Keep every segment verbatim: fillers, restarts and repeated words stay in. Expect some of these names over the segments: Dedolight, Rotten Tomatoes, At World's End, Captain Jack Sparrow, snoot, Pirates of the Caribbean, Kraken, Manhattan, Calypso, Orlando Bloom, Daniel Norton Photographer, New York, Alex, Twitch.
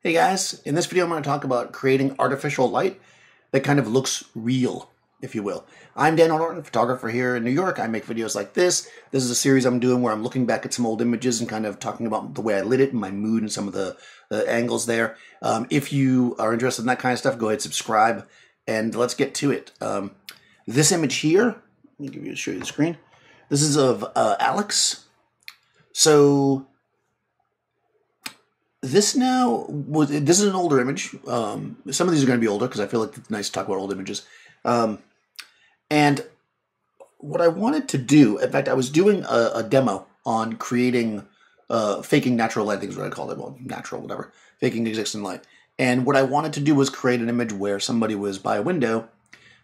Hey guys, in this video I'm going to talk about creating artificial light that kind of looks real, if you will. I'm Daniel Norton, photographer here in New York. I make videos like this. This is a series I'm doing where I'm looking back at some old images and kind of talking about the way I lit it and my mood and some of the, the angles there. Um, if you are interested in that kind of stuff, go ahead and subscribe and let's get to it. Um, this image here, let me give you, show you the screen. This is of uh, Alex. So... This now, was, this is an older image. Um, some of these are going to be older because I feel like it's nice to talk about old images. Um, and what I wanted to do, in fact, I was doing a, a demo on creating, uh, faking natural light, I think is what I called it, well, natural, whatever, faking existing light. And what I wanted to do was create an image where somebody was by a window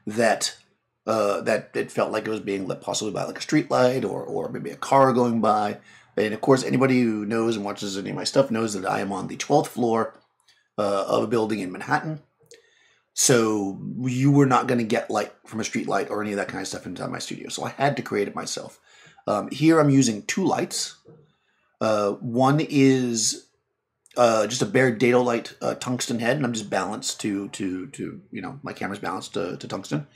that uh, that it felt like it was being lit possibly by like a street light or, or maybe a car going by. And of course, anybody who knows and watches any of my stuff knows that I am on the twelfth floor uh, of a building in Manhattan. So you were not going to get light from a street light or any of that kind of stuff inside my studio. So I had to create it myself. Um, here I'm using two lights. Uh, one is uh, just a bare Dedolight uh, tungsten head, and I'm just balanced to to to you know my camera's balanced to, to tungsten.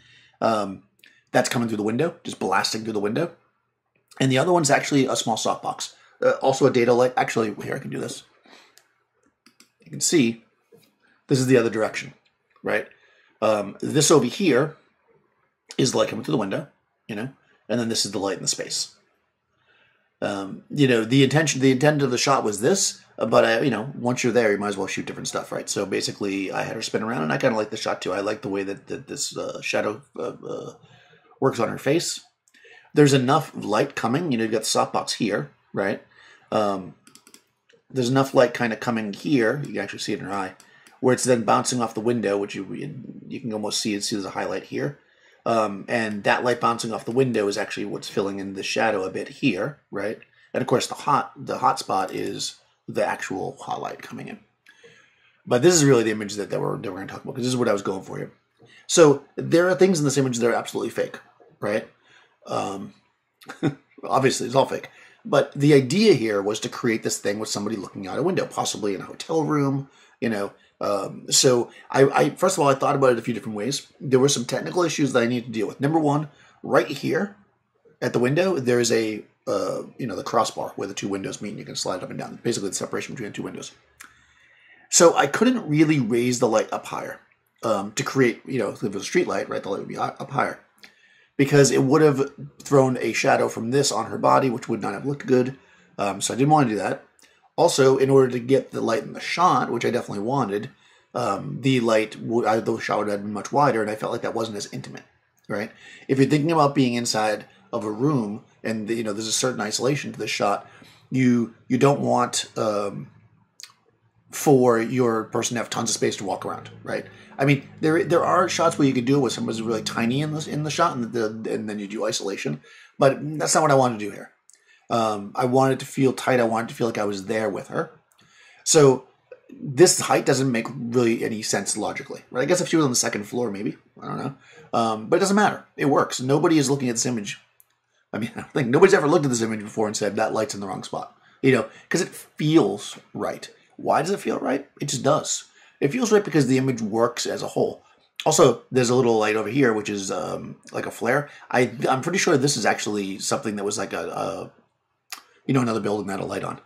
Um, that's coming through the window, just blasting through the window. And the other one's actually a small softbox, uh, also a Dedolight. Actually, here, I can do this. You can see this is the other direction, right? Um, this over here is the light coming through the window, you know, and then this is the light in the space. Um, you know, the intention, the intent of the shot was this, but, I, you know, once you're there, you might as well shoot different stuff, right? So basically, I had her spin around, and I kind of like the shot, too. I like the way that, that this uh, shadow uh, uh, works on her face. There's enough light coming, you know, you've got the softbox here, right? Um, there's enough light kind of coming here, you can actually see it in her eye, where it's then bouncing off the window, which you you can almost see, see there's a highlight here. Um, and that light bouncing off the window is actually what's filling in the shadow a bit here, right? And of course the hot, the hot spot is the actual hot light coming in. But this is really the image that, that we're, that we're going to talk about, because this is what I was going for here. So there are things in this image that are absolutely fake, right? Um, obviously it's all fake, but the idea here was to create this thing with somebody looking out a window, possibly in a hotel room, you know? Um, so I, I, first of all, I thought about it a few different ways. There were some technical issues that I needed to deal with. Number one, right here at the window, there is a, uh, you know, the crossbar where the two windows meet and you can slide up and down, basically the separation between the two windows. So I couldn't really raise the light up higher, um, to create, you know, if it was a street light, right? The light would be up higher, because it would have thrown a shadow from this on her body, which would not have looked good. Um, so I didn't want to do that. Also, in order to get the light in the shot, which I definitely wanted, um, the light, would, I, the shot would have been much wider, and I felt like that wasn't as intimate, right? If you're thinking about being inside of a room, and you know there's a certain isolation to this shot, you you don't want um, for your person to have tons of space to walk around, right? I mean, there there are shots where you could do it with somebody's really tiny in the in the shot, and, the, and then you do isolation. But that's not what I wanted to do here. Um, I wanted to feel tight. I wanted to feel like I was there with her. So this height doesn't make really any sense logically, right? I guess if she was on the second floor, maybe, I don't know. Um, but it doesn't matter. It works. Nobody is looking at this image. I mean, I don't think nobody's ever looked at this image before and said that light's in the wrong spot, you know, because it feels right. Why does it feel right? It just does. It feels right because the image works as a whole. Also, there's a little light over here, which is um, like a flare. I, I'm pretty sure this is actually something that was like a, a you know, another building that had a light on.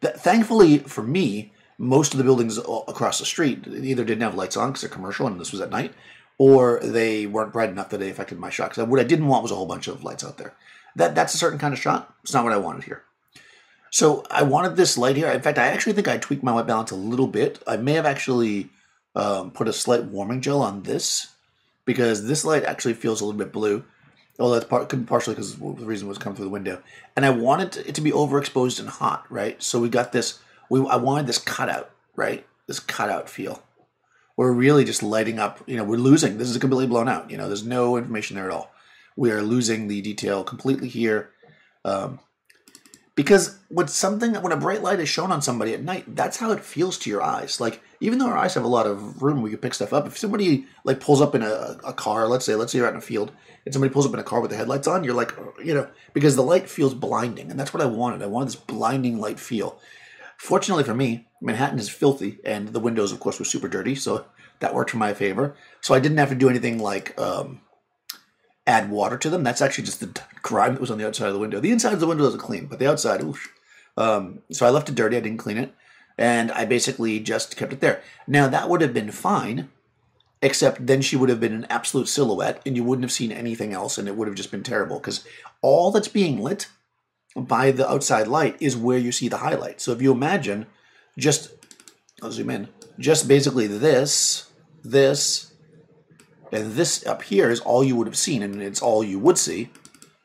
That, thankfully, for me, most of the buildings across the street either didn't have lights on because they're commercial and this was at night, or they weren't bright enough that they affected my shot. Because what I didn't want was a whole bunch of lights out there. That, that's a certain kind of shot. It's not what I wanted here. So I wanted this light here. In fact, I actually think I tweaked my white balance a little bit. I may have actually um, put a slight warming gel on this because this light actually feels a little bit blue. Oh, well, that's part, could be partially because the reason was coming through the window. And I wanted it to be overexposed and hot, right? So we got this, we, I wanted this cutout, right? This cutout feel. We're really just lighting up, you know, we're losing. This is completely blown out. You know, there's no information there at all. We are losing the detail completely here. Um, Because when something, when a bright light is shown on somebody at night, that's how it feels to your eyes. Like, even though our eyes have a lot of room where you pick stuff up, if somebody like pulls up in a, a car, let's say, let's say you're out in a field, and somebody pulls up in a car with the headlights on, you're like, you know, because the light feels blinding, and that's what I wanted. I wanted this blinding light feel. Fortunately for me, Manhattan is filthy, and the windows, of course, were super dirty, so that worked in my favor. So I didn't have to do anything like um, add water to them. That's actually just the grime that was on the outside of the window. The inside of the window is clean, but the outside, oof. Um, so I left it dirty. I didn't clean it, and I basically just kept it there. Now, that would have been fine, except then she would have been an absolute silhouette, and you wouldn't have seen anything else, and it would have just been terrible, because all that's being lit by the outside light is where you see the highlight. So if you imagine just, I'll zoom in, just basically this, this, and this up here is all you would have seen, and it's all you would see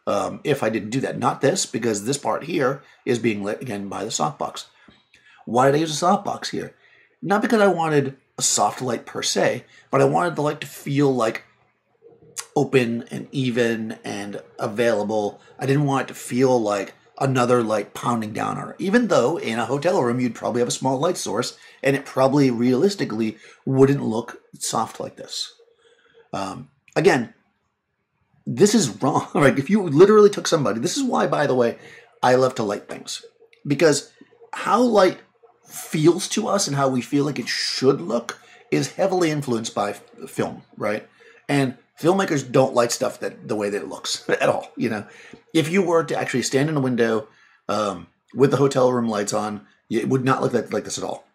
um, if I didn't do that. Not this, because this part here is being lit again by the softbox. Why did I use a softbox here? Not because I wanted a soft light per se, but I wanted the light to feel like open and even and available. I didn't want it to feel like another light pounding down on her, even though in a hotel room you'd probably have a small light source and it probably realistically wouldn't look soft like this. Um, again, this is wrong. Right? If you literally took somebody, this is why, by the way, I love to light things, because how light feels to us and how we feel like it should look is heavily influenced by film, right? And filmmakers don't like stuff that the way that it looks at all, you know. If you were to actually stand in a window um, with the hotel room lights on, it would not look like, like this at all.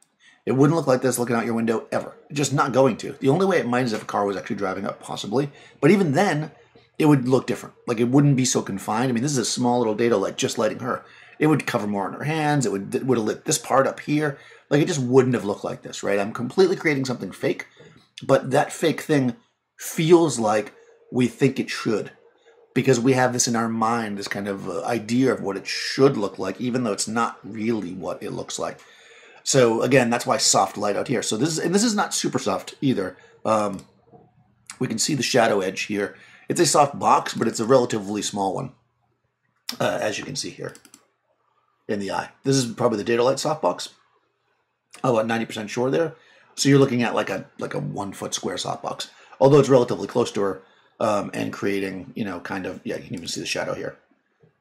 It wouldn't look like this looking out your window ever. Just not going to. The only way it might is if a car was actually driving up, possibly. But even then, it would look different. Like, it wouldn't be so confined. I mean, this is a small little dado light just lighting her. It would cover more on her hands. It would, it would have lit this part up here. Like, it just wouldn't have looked like this, right? I'm completely creating something fake, but that fake thing feels like we think it should, because we have this in our mind, this kind of uh, idea of what it should look like, even though it's not really what it looks like. So again, that's why soft light out here. So this is, and this is not super soft either. Um, we can see the shadow edge here. It's a soft box, but it's a relatively small one, uh, as you can see here in the eye. This is probably the Dedolight softbox. I'm about ninety percent sure there. So you're looking at like a like a one foot square softbox, although it's relatively close to her um, and creating, you know, kind of, yeah, you can even see the shadow here.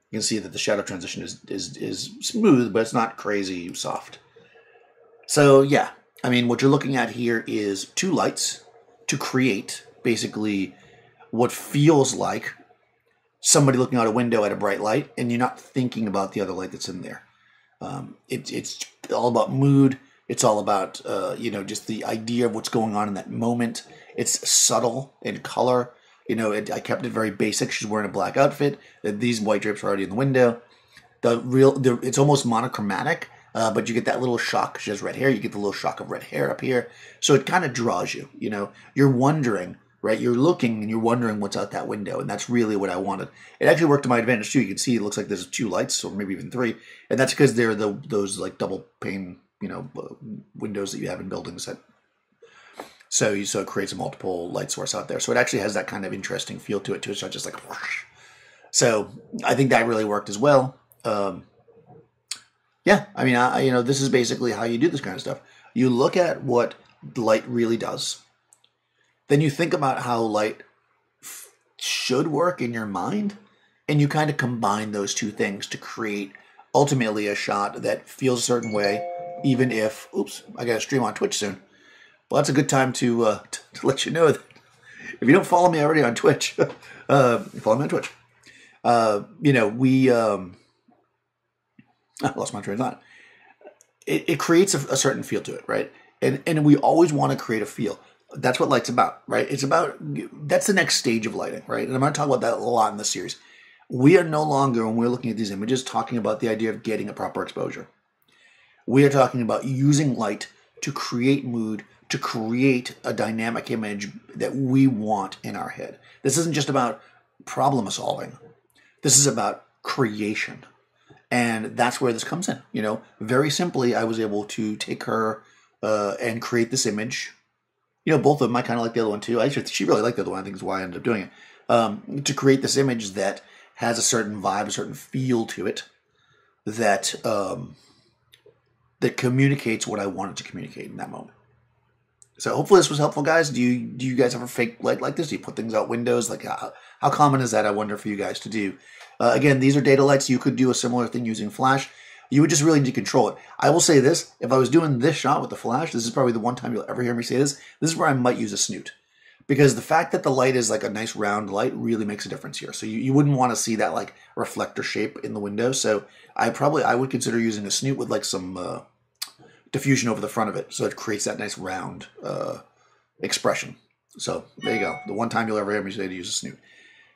You can see that the shadow transition is, is, is smooth, but it's not crazy soft. So, yeah, I mean, what you're looking at here is two lights to create basically what feels like somebody looking out a window at a bright light, and you're not thinking about the other light that's in there. Um, it, it's all about mood. It's all about, uh, you know, just the idea of what's going on in that moment. It's subtle in color. You know, it, I kept it very basic. She's wearing a black outfit. These white drapes are already in the window. The real, the, it's almost monochromatic, uh, but you get that little shock. She has red hair. You get the little shock of red hair up here. So it kind of draws you, you know. You're wondering, right? You're looking and you're wondering what's out that window, and that's really what I wanted. It actually worked to my advantage, too. You can see it looks like there's two lights, or maybe even three, and that's because they're the, those, like, double pane, you know, windows that you have in buildings that, So, you, so it creates a multiple light source out there. So it actually has that kind of interesting feel to it, too. It's not just like whoosh. So I think that really worked as well. Um, yeah, I mean, I, you know, this is basically how you do this kind of stuff. You look at what light really does. Then you think about how light f should work in your mind. And you kind of combine those two things to create ultimately a shot that feels a certain way, even if, oops, I got to stream on Twitch soon. Well, that's a good time to, uh, to let you know that if you don't follow me already on Twitch, uh, follow me on Twitch. Uh, you know, we, um, I lost my train of thought. It, it creates a, a certain feel to it, right? And, and we always want to create a feel. That's what light's about, right? It's about, that's the next stage of lighting, right? And I'm going to talk about that a lot in this series. We are no longer, when we're looking at these images, talking about the idea of getting a proper exposure. We are talking about using light to create mood, to create a dynamic image that we want in our head. This isn't just about problem solving. This is about creation. And that's where this comes in. You know, very simply, I was able to take her uh, and create this image. You know, both of them, I kind of like the other one too. I actually, she really liked the other one. I think is why I ended up doing it. Um, to create this image that has a certain vibe, a certain feel to it that, um, that communicates what I wanted to communicate in that moment. So hopefully this was helpful, guys. Do you do you guys ever fake light like this? Do you put things out windows? Like how, how common is that, I wonder, for you guys to do? Uh, again, these are Dedolights. You could do a similar thing using flash. You would just really need to control it. I will say this, if I was doing this shot with the flash, this is probably the one time you'll ever hear me say this, this is where I might use a snoot. Because the fact that the light is like a nice round light really makes a difference here. So you, you wouldn't want to see that like reflector shape in the window. So I probably, I would consider using a snoot with like some uh, diffusion over the front of it. So it creates that nice round uh, expression. So there you go. The one time you'll ever hear me say to use a snoot.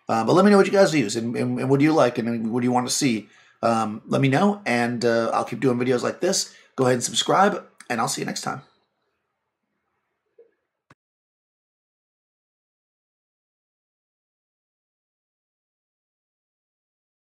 Uh, but let me know what you guys use and, and, and what do you like and what do you want to see. Um, let me know, and uh, I'll keep doing videos like this. Go ahead and subscribe, and I'll see you next time.